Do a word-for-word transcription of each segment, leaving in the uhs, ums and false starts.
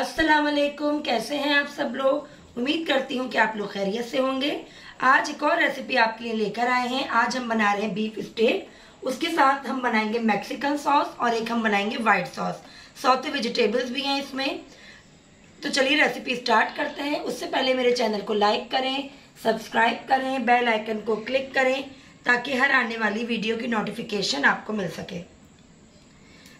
अस्सलामुअलैकुम, कैसे हैं आप सब लोग। उम्मीद करती हूँ कि आप लोग खैरियत से होंगे। आज एक और रेसिपी आपके लिए लेकर आए हैं। आज हम बना रहे हैं बीफ स्टेक, उसके साथ हम बनाएंगे मैक्सिकन सॉस और एक हम बनाएंगे वाइट सॉस। सौते वेजिटेबल्स भी हैं इसमें। तो चलिए रेसिपी स्टार्ट करते हैं। उससे पहले मेरे चैनल को लाइक करें, सब्सक्राइब करें, बेल आइकन को क्लिक करें ताकि हर आने वाली वीडियो की नोटिफिकेशन आपको मिल सके।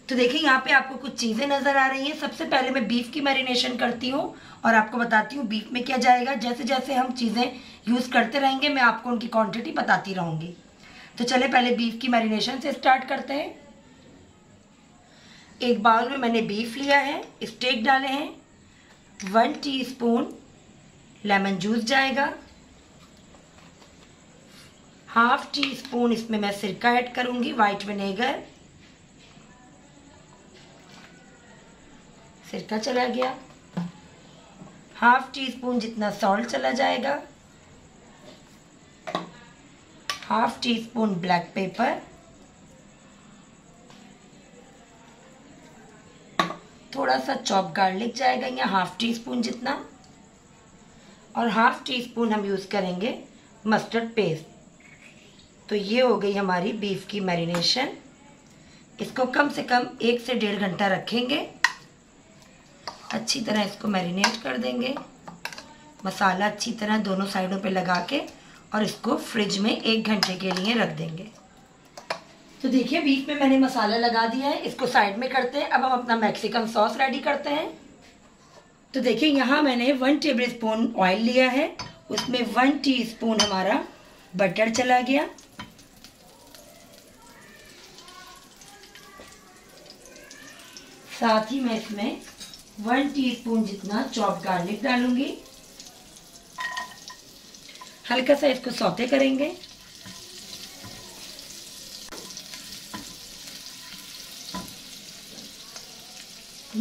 तो देखिए यहाँ पे आपको कुछ चीज़ें नज़र आ रही हैं। सबसे पहले मैं बीफ की मैरिनेशन करती हूँ और आपको बताती हूँ बीफ में क्या जाएगा। जैसे जैसे हम चीज़ें यूज़ करते रहेंगे मैं आपको उनकी क्वांटिटी बताती रहूँगी। तो चले पहले बीफ की मैरिनेशन से स्टार्ट करते हैं। एक बाउल में मैंने बीफ लिया है, स्टेक डाले हैं, one teaspoon lemon juice जाएगा, हाफ टी स्पून इसमें मैं सिरका ऐड करूँगी, वाइट विनेगर। सिरका चला गया। हाफ टी स्पून जितना सॉल्ट चला जाएगा, half teaspoon black pepper, थोड़ा सा चॉप गार्लिक जाएगा यहाँ हाफ टी स्पून जितना, और हाफ टी स्पून हम यूज़ करेंगे मस्टर्ड पेस्ट। तो ये हो गई हमारी बीफ की मैरिनेशन। इसको कम से कम एक से डेढ़ घंटा रखेंगे। अच्छी तरह इसको मैरिनेट कर देंगे, मसाला अच्छी तरह दोनों साइडों पे लगा के, और इसको फ्रिज में एक घंटे के लिए रख देंगे। तो देखिए बीफ में मैंने मसाला लगा दिया है, इसको साइड में करते हैं। अब हम अपना मैक्सिकन सॉस रेडी करते हैं। तो देखिए यहाँ मैंने वन टेबल स्पून ऑयल लिया है, उसमें वन टी स्पून हमारा बटर चला गया, साथ ही मैं इसमें वन टीस्पून जितना चॉप गार्लिक डालूंगी। हल्का सा इसको सौते करेंगे।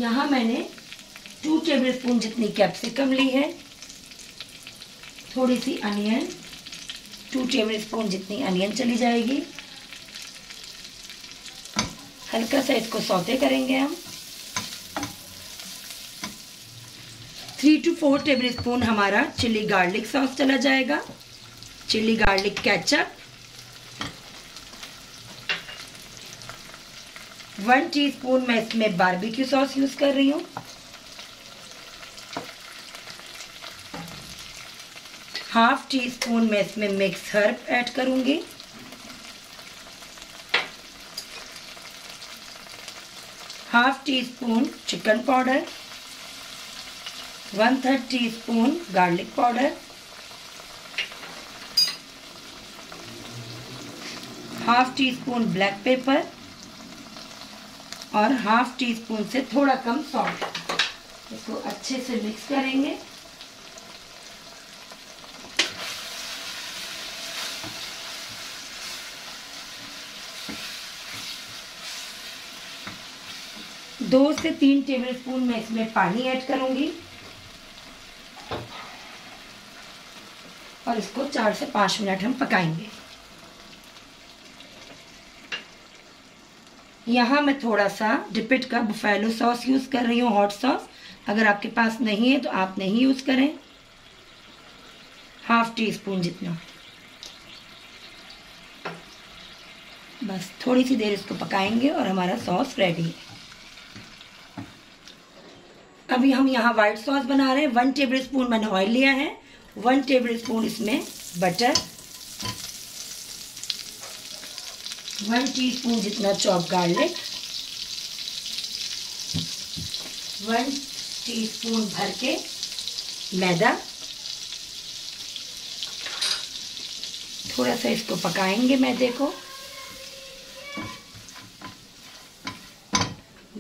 यहाँ मैंने टू टेबलस्पून जितनी कैप्सिकम ली है, थोड़ी सी अनियन, टू टेबलस्पून जितनी अनियन चली जाएगी। हल्का सा इसको सौते करेंगे हम। Three to four tablespoon हमारा चिली गार्लिक सॉस चला जाएगा, chilli garlic ketchup, one teaspoon मैं इसमें बारबेक्यू सॉस यूज़ कर रही हूँ, हाफ टी स्पून मैं इसमें मिक्स हर्ब ऐड करूँगी, half teaspoon chicken powder, one third teaspoon garlic powder, half teaspoon black pepper, और हाफ टी स्पून से थोड़ा कम सॉल्ट। इसको अच्छे से मिक्स करेंगे। दो से तीन टेबलस्पून मैं इसमें पानी ऐड करूंगी और इसको चार से पाँच मिनट हम पकाएंगे। यहाँ मैं थोड़ा सा डिपिट का बुफेलो सॉस यूज़ कर रही हूँ, हॉट सॉस। अगर आपके पास नहीं है तो आप नहीं यूज़ करें, हाफ टी स्पून जितना। बस थोड़ी सी देर इसको पकाएंगे और हमारा सॉस रेडी है। अभी हम यहाँ वाइट सॉस बना रहे हैं। वन टेबल स्पून मैंने ऑयल लिया है, वन टेबल स्पून इसमें बटर, वन टीस्पून जितना चॉप गार्लिक, वन टीस्पून भर के मैदा। थोड़ा सा इसको पकाएंगे मैदे को।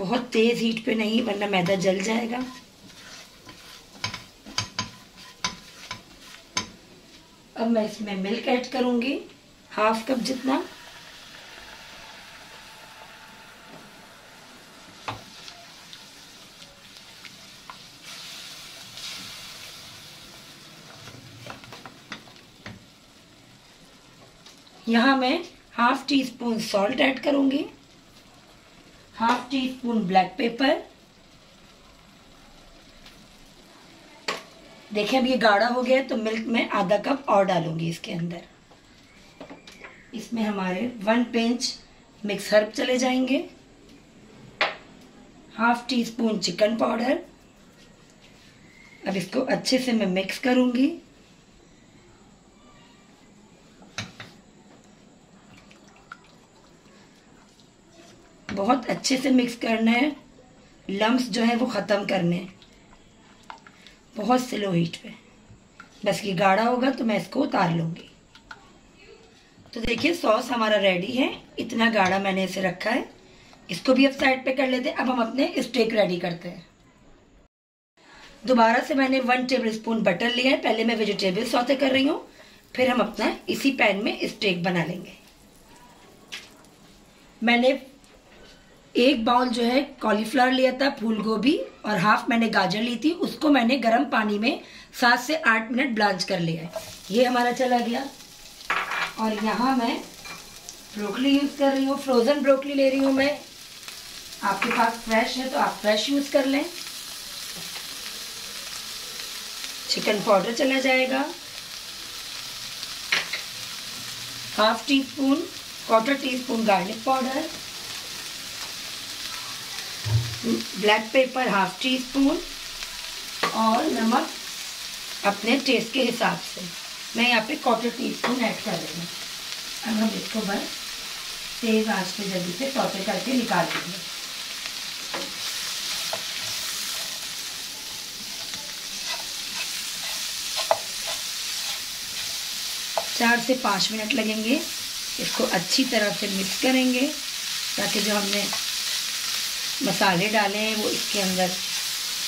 बहुत तेज़ हीट पे नहीं, वरना मैदा जल जाएगा। अब मैं इसमें मिल्क ऐड करूँगी हाफ कप जितना। यहाँ मैं half teaspoon salt add करूँगी, half teaspoon black pepper. देखिए अब ये गाढ़ा हो गया, तो मिल्क में आधा कप और डालूंगी इसके अंदर। इसमें हमारे वन पिंच मिक्स हर्ब चले जाएंगे, half teaspoon chicken powder. अब इसको अच्छे से मैं मिक्स करूँगी। बहुत अच्छे से मिक्स करना है, लम्स जो है वो ख़त्म करने हैं, बहुत स्लो हीट पे। बस ये गाढ़ा होगा तो मैं इसको उतार लूँगी। तो देखिए सॉस हमारा रेडी है, इतना गाढ़ा मैंने इसे रखा है। इसको भी अब साइड पे कर लेते हैं। अब हम अपने स्टेक रेडी करते हैं। दोबारा से मैंने वन टेबल स्पून बटर लिया है, पहले मैं वेजिटेबल सौते कर रही हूँ, फिर हम अपना इसी पैन में स्टेक बना लेंगे। मैंने एक बाउल जो है कॉलीफ्लावर लिया था, फूल गोभी, और हाफ मैंने गाजर ली थी, उसको मैंने गर्म पानी में सात से आठ मिनट ब्लांच कर लिया है। ये हमारा चला गया। और यहाँ मैं ब्रोकली यूज़ कर रही हूँ, फ्रोज़न ब्रोकली ले रही हूँ मैं। आपके पास फ्रेश है तो आप फ्रेश यूज़ कर लें। चिकन पाउडर चला जाएगा, half teaspoon, quarter teaspoon garlic powder, black pepper half teaspoon, और नमक अपने टेस्ट के हिसाब से। मैं यहाँ पे क्वार्टर टी स्पून ऐड कर रही हूँ। अब हम इसको बस तेज़ आंच पे जल्दी से सौते करके निकाल देंगे। चार से पाँच मिनट लगेंगे। इसको अच्छी तरह से मिक्स करेंगे ताकि जो हमने मसाले डाले हैं वो इसके अंदर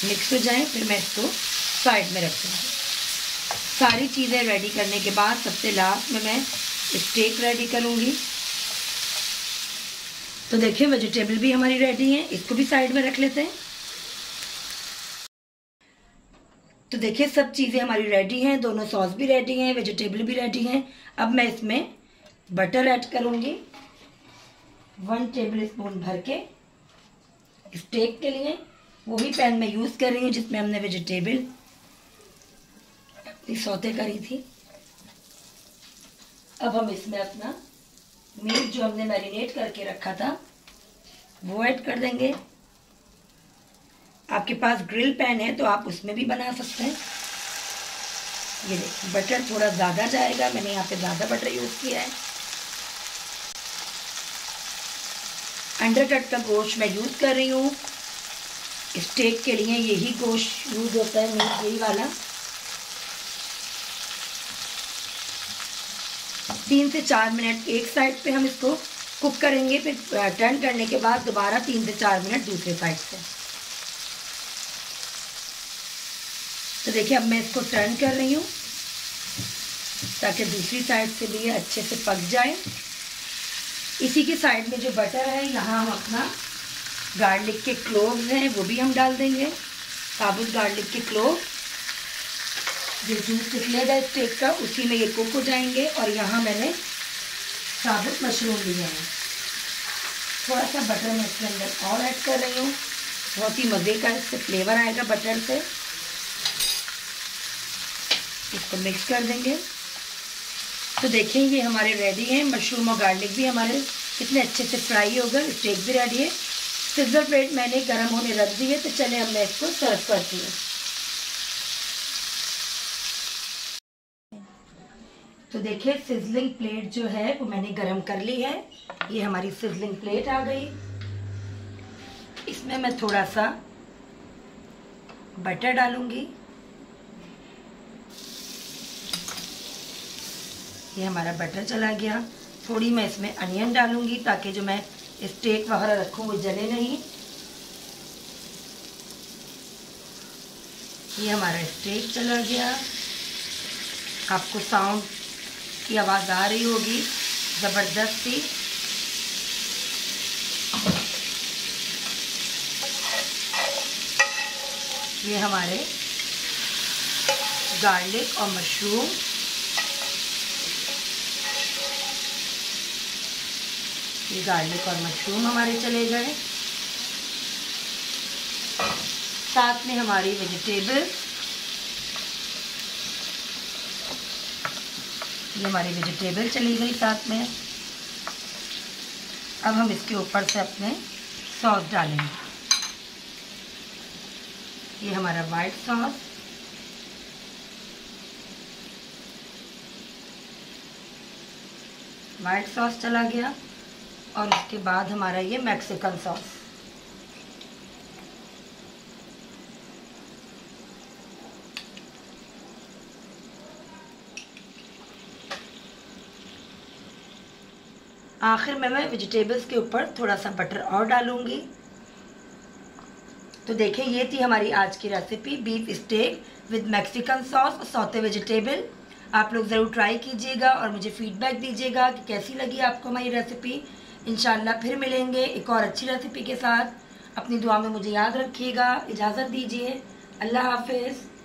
मिक्स हो जाएं। फिर मैं इसको साइड में रख दूँगी। सारी चीज़ें रेडी करने के बाद सबसे लास्ट में मैं स्टेक रेडी करूँगी। तो देखिए वेजिटेबल भी हमारी रेडी है, इसको भी साइड में रख लेते हैं। तो देखिए सब चीज़ें हमारी रेडी हैं, दोनों सॉस भी रेडी हैं, वेजिटेबल भी रेडी हैं। अब मैं इसमें बटर ऐड करूँगी वन टेबल स्पून भर के। स्टेक के लिए वही पैन में यूज़ कर रही हूँ जिसमें हमने वेजिटेबल अपनी सौते करी थी। अब हम इसमें अपना मीट जो हमने मैरिनेट करके रखा था वो ऐड कर देंगे। आपके पास ग्रिल पैन है तो आप उसमें भी बना सकते हैं। ये देखिए बटर थोड़ा ज़्यादा जाएगा, मैंने यहाँ पे ज़्यादा बटर यूज़ किया है। अंडरकट का गोश्त मैं यूज़ कर रही हूँ स्टेक के लिए, यही गोश्त यूज़ होता है मीट, यही वाला। तीन से चार मिनट एक साइड पे हम इसको कुक करेंगे, फिर टर्न करने के बाद दोबारा तीन से चार मिनट दूसरे साइड से। तो देखिए अब मैं इसको टर्न कर रही हूँ ताकि दूसरी साइड से भी ये अच्छे से पक जाए। इसी के साइड में जो बटर है, यहाँ हम अपना गार्लिक के क्लोव्स हैं वो भी हम डाल देंगे, साबुत गार्लिक के क्लोव। जो जूस निकलेगा स्टेक का उसी में ये कुक हो जाएंगे। और यहाँ मैंने साबुत मशरूम लिए हैं। थोड़ा सा बटर मैं इसके अंदर और ऐड कर रही हूँ, बहुत ही मज़े का इससे फ्लेवर आएगा बटर से। इसको मिक्स कर देंगे। तो देखें ये हमारे रेडी हैं, मशरूम और गार्लिक भी हमारे कितने अच्छे से फ्राई हो गए, स्टेक भी रेडी है। सिल्वर प्लेट मैंने गर्म होने रख दी है, तो चले अब मैं इसको सर्व करती हूँ। तो देखिए सिजलिंग प्लेट जो है वो मैंने गर्म कर ली है, ये हमारी सिजलिंग प्लेट आ गई। इसमें मैं थोड़ा सा बटर डालूँगी। ये हमारा बटर चला गया। थोड़ी मैं इसमें अनियन डालूंगी ताकि जो मैं स्टेक वगैरह रखूँ वो जले नहीं। ये हमारा स्ट्रेट चला गया। आपको साउंड की आवाज़ आ रही होगी ज़बरदस्ती। ये हमारे गार्लिक और मशरूम, ये गार्लिक और मशरूम हमारे चले गए। साथ में हमारी वेजिटेबल, ये हमारी वेजिटेबल चली गई साथ में। अब हम इसके ऊपर से अपने सॉस डालेंगे। ये हमारा वाइट सॉस, वाइट सॉस चला गया। और उसके बाद हमारा ये मैक्सिकन सॉस, आखिर में मैं वेजिटेबल्स के ऊपर थोड़ा सा बटर और डालूंगी। तो देखें, ये थी हमारी आज की recipe beef steak with Mexican sauce और सौते वेजिटेबल। आप लोग ज़रूर ट्राई कीजिएगा और मुझे फीडबैक दीजिएगा कि कैसी लगी आपको हमारी रेसिपी। इंशाल्लाह फिर मिलेंगे एक और अच्छी रेसिपी के साथ। अपनी दुआ में मुझे याद रखिएगा। इजाज़त दीजिए। अल्लाह हाफिज़।